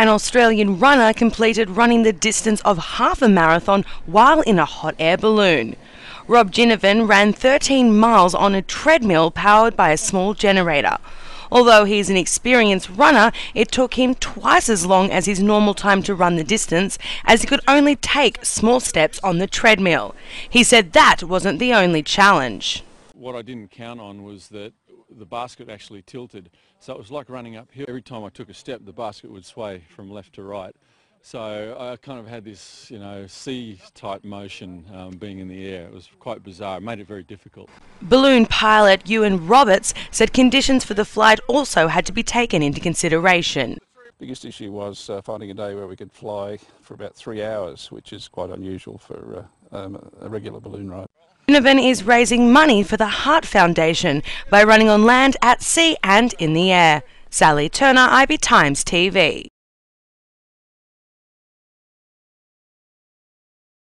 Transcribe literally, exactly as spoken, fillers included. An Australian runner completed running the distance of half a marathon while in a hot air balloon. Rob Ginnivan ran thirteen miles on a treadmill powered by a small generator. Although he's an experienced runner, it took him twice as long as his normal time to run the distance, as he could only take small steps on the treadmill. He said that wasn't the only challenge. What I didn't count on was that the basket actually tilted, so it was like running uphill. Every time I took a step, the basket would sway from left to right. So I kind of had this, you know, sea-type motion um, being in the air. It was quite bizarre. It made it very difficult. Balloon pilot Ewan Roberts said conditions for the flight also had to be taken into consideration. The biggest issue was uh, finding a day where we could fly for about three hours, which is quite unusual for uh, um, a regular balloon ride. Ginnivan is raising money for the Heart Foundation by running on land, at sea and in the air. Sally Turner, I B Times T V.